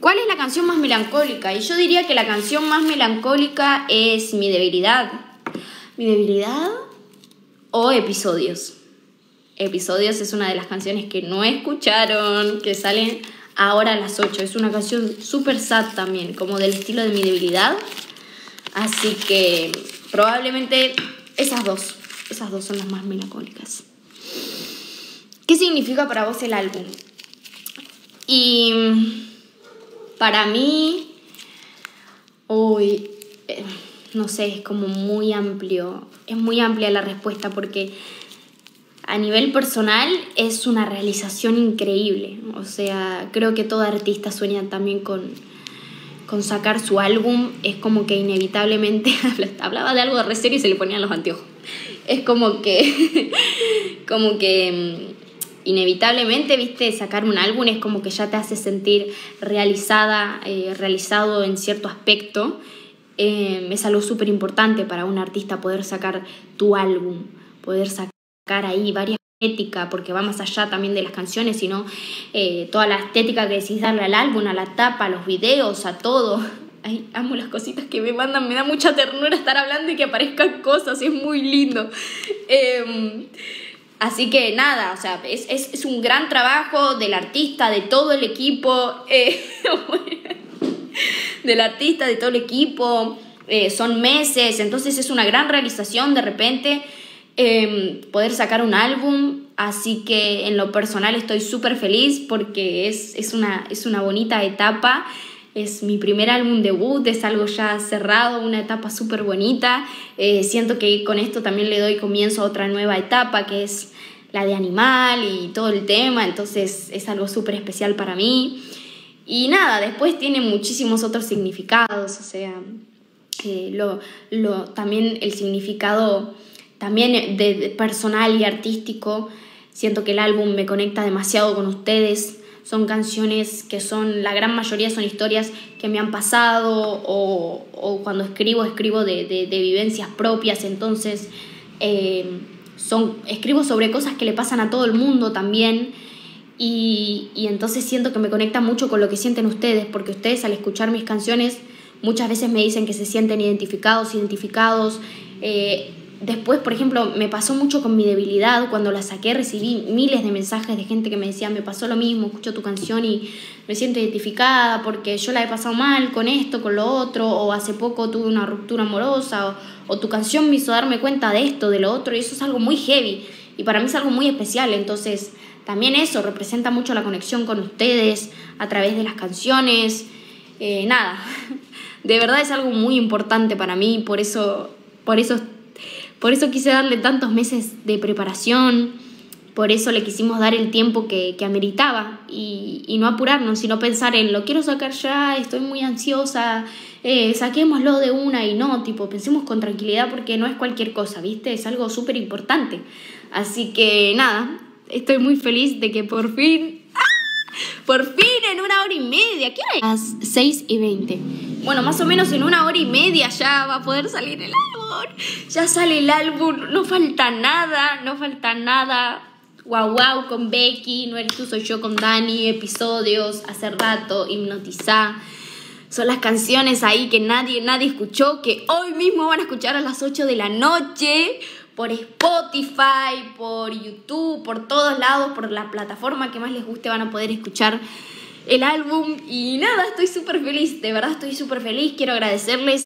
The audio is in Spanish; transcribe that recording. ¿Cuál es la canción más melancólica? Y yo diría que la canción más melancólica es Mi Debilidad. ¿Mi Debilidad? O Episodios. Episodios es una de las canciones que no escucharon, que salen ahora a las 8. Es una canción súper sad también, como del estilo de Mi Debilidad. Así que probablemente esas dos son las más melancólicas. ¿Qué significa para vos el álbum? Y para mí, no sé, es como muy amplio. Es muy amplia la respuesta porque a nivel personal es una realización increíble. O sea, creo que todo artista sueña también con sacar su álbum. Es como que inevitablemente hablaba de algo re serio y se le ponían los anteojos. Es como que inevitablemente, viste, sacar un álbum es como que ya te hace sentir realizada, realizado en cierto aspecto. Es algo súper importante para un artista poder sacar tu álbum, poder sacar ahí varias estéticas, porque va más allá también de las canciones, sino toda la estética que decís darle al álbum, a la tapa, a los videos, a todo. Ay, amo las cositas que me mandan, me da mucha ternura estar hablando y que aparezcan cosas, es muy lindo. Así que nada, o sea, es un gran trabajo del artista, de todo el equipo, son meses, entonces es una gran realización de repente poder sacar un álbum. Así que en lo personal estoy súper feliz porque es una bonita etapa. Es mi primer álbum debut, es algo ya cerrado, una etapa súper bonita. Siento que con esto también le doy comienzo a otra nueva etapa, que es la de Animal y todo el tema. Entonces es algo súper especial para mí. Y nada, después tiene muchísimos otros significados. O sea, también el significado también de personal y artístico. Siento que el álbum me conecta demasiado con ustedes. Son canciones que son, la gran mayoría son historias que me han pasado o cuando escribo de vivencias propias. Entonces escribo sobre cosas que le pasan a todo el mundo también y entonces siento que me conecta mucho con lo que sienten ustedes, porque ustedes al escuchar mis canciones muchas veces me dicen que se sienten identificados. Después, por ejemplo, me pasó mucho con Mi Debilidad. Cuando la saqué recibí miles de mensajes de gente que me decía: me pasó lo mismo, escucho tu canción y me siento identificada porque yo la he pasado mal con esto, con lo otro, o hace poco tuve una ruptura amorosa, o tu canción me hizo darme cuenta de esto, de lo otro, y eso es algo muy heavy y para mí es algo muy especial. Entonces también eso representa mucho la conexión con ustedes a través de las canciones. Nada, de verdad es algo muy importante para mí, por eso quise darle tantos meses de preparación, por eso le quisimos dar el tiempo que ameritaba y no apurarnos, sino pensar en lo quiero sacar ya, estoy muy ansiosa, saquémoslo de una y no, tipo, pensemos con tranquilidad porque no es cualquier cosa, ¿viste? Es algo súper importante. Así que nada, estoy muy feliz de que por fin, en una hora y media, ¿qué hora? Las 6:20. Bueno, más o menos en una hora y media ya va a poder salir el álbum. Ya sale el álbum, no falta nada. Wow con Becky, No eres tú, soy yo con Dani, Episodios, Hace rato, Hipnotizá. Son las canciones ahí que nadie escuchó, que hoy mismo van a escuchar a las 8 de la noche por Spotify, por YouTube, por todos lados, por la plataforma que más les guste van a poder escuchar el álbum. Y nada, estoy súper feliz, de verdad estoy súper feliz. Quiero agradecerles